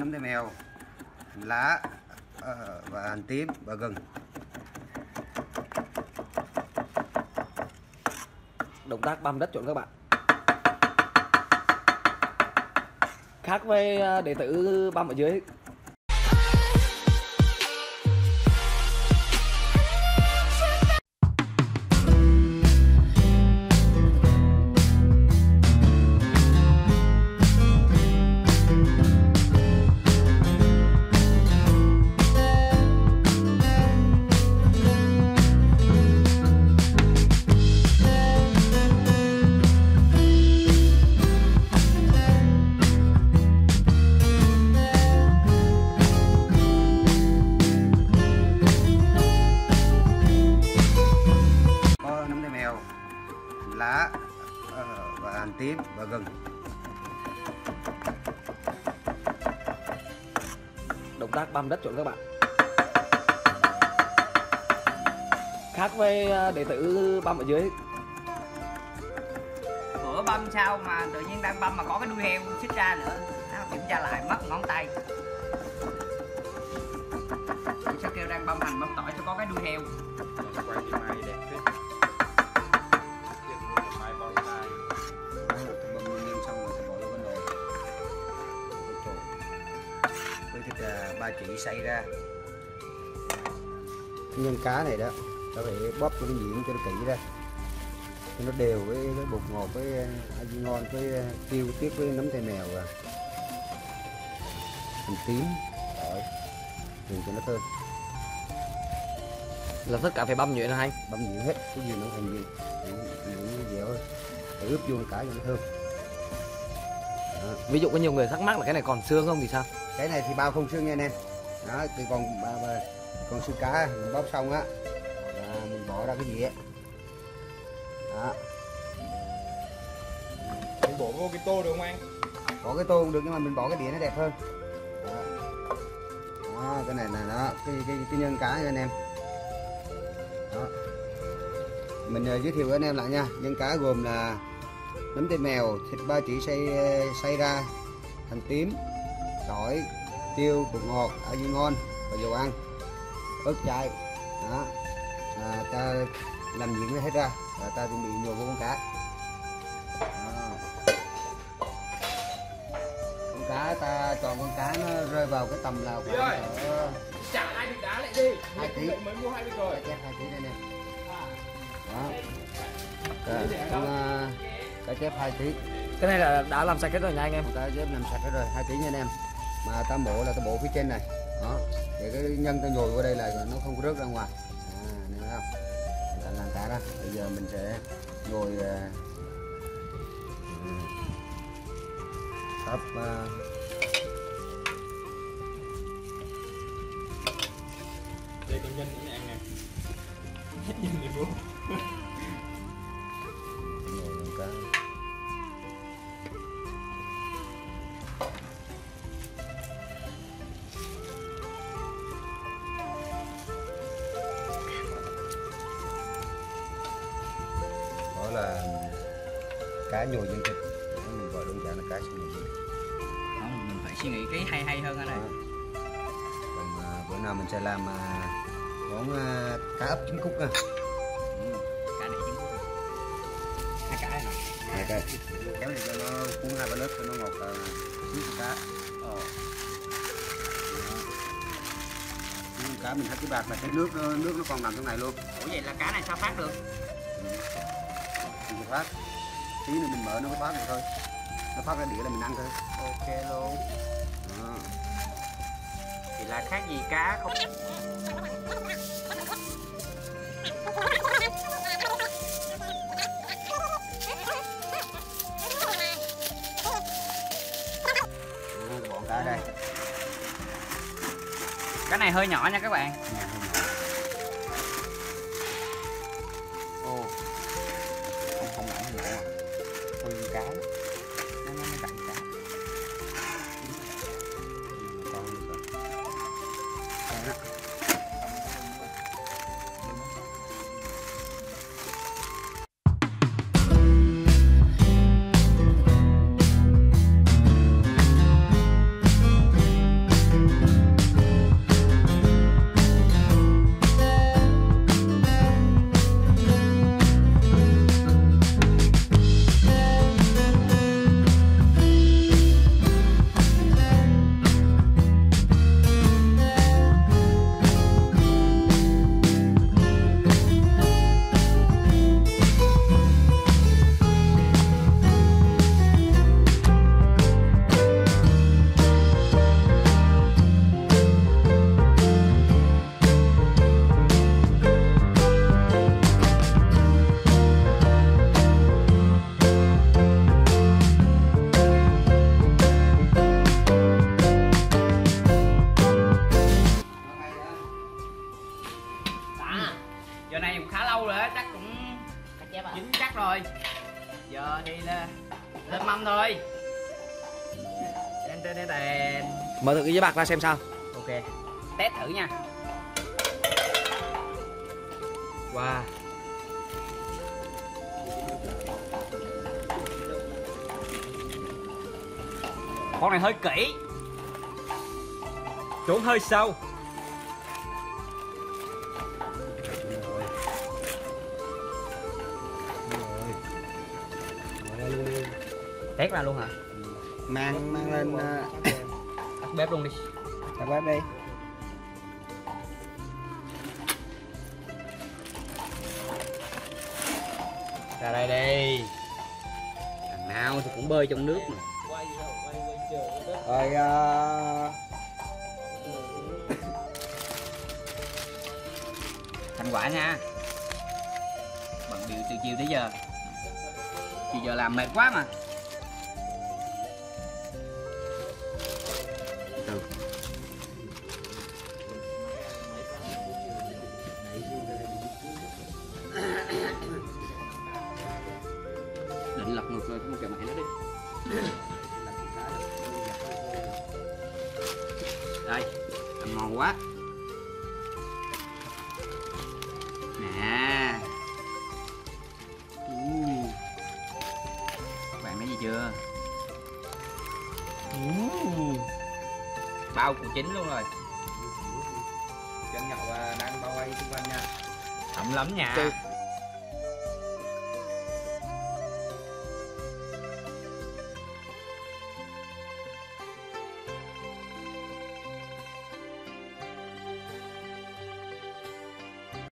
nấm tay mèo, lá và hành tím và gừng. Động tác băm đất trộn các bạn. Khác với đệ tử băm ở dưới. Lá và hành tím và gừng. Động tác băm đất trộn các bạn. Khác với đệ tử băm ở dưới. Bữa băm sao mà tự nhiên đang băm mà có cái đuôi heo xích ra nữa, kiểm tra lại mất ngón tay. Sao kêu đang băm hành băm tỏi sao có cái đuôi heo. Ba chỉ xay ra nhân cá này đó, ta phải bóp cho cái miệng cho nó kỹ ra, cho nó đều với cái bột ngọt, với aji ngon, với tiêu tiết, với nấm tay mèo và hành tím tỏi dùng cho nó thơm. Là tất cả phải băm nhuyễn hay băm nhuyễn hết, cái gì nó thành gì những dẻo để ướp vô cả cho nó thơm. Đó. Ví dụ có nhiều người thắc mắc là cái này còn xương không thì sao? Cái này thì bao không xương nha anh em. Đó, thì còn xương cá mình bóp xong á, mình bỏ ra cái dĩa. Đó. Mình bỏ vô cái tô được không anh? Bỏ cái tô cũng được nhưng mà mình bỏ cái đĩa nó đẹp hơn. Đó. Đó, cái này là nó cái nhân cá nha anh em. Đó. Mình giới thiệu với anh em lại nha. Nhân cá gồm là nấm tay mèo, thịt ba chỉ xay ra, hành tím, tỏi, tiêu, bột ngọt, ở như ngon và dầu ăn, ớt chai. Đó. Ta làm nhuyễn hết ra và ta chuẩn bị nhồi vô con cá. Đó. Con cá ta chọn con cá nó rơi vào cái tầm là khoảng ở... trả 2 bịch đá lại đi. 2 tí. Mới mua 2 bịch rồi. 2 tí đây nè. Đó. Cá chép 2 tí. Cái này là đã làm sạch hết rồi nha anh em. Cá chép làm sạch hết rồi, 2 tí nha anh em. Mà ta mổ là ta mổ phía trên này. Đó. Để cái nhân ta nhồi qua đây là nó không có rớt ra ngoài. À, này thấy không? Là làm cá đó. Bây giờ mình sẽ nhồi sắp đây công nhân này ăn nè. Hết nhân này vô. Là cá nhồi nhân thịt, mình gọi đơn giản là cá nhồi nhân thịt. Không, mình phải suy nghĩ cái hay hơn cái này. Còn bữa nào mình sẽ làm món cá ấp trứng cút nha. Cá này trứng cút. Hai cá này. Hai cái. Kéo này cho nó cuốn hai ba lớp cho nó ngọt trứng cá. Cá mình hấp cái bạc mà cái nước nó còn nằm trong này luôn. Ủa vậy là cá này sao phát được? Phát. Tí nữa mình mở nó mới phát được thôi. Nó phát ra đĩa là mình ăn thôi. Ok luôn. Đó. Thì là khác gì cá không. Bọn cá đây. Cái này hơi nhỏ nha các bạn. Mở thử với bạc ra xem sao. Ok, test thử nha. Wow, con này hơi kỹ, trốn hơi sâu. Tét ra luôn hả? Mang lên đặt bếp luôn đi. Đặt bếp đi. Ra đây đi. Thằng nào thì cũng bơi trong nước mà. Rồi thành quả nha. Bận bịu từ chiều tới giờ. Chị giờ làm mệt quá mà. Định lật ngược rồi, không kìa mẹ nó đi. Đây, ăn ngon quá nè. Các bạn thấy gì chưa? Bao cũng chín luôn rồi. Chân nhậu đang bao quay xung quanh nha. Thậm lắm nha.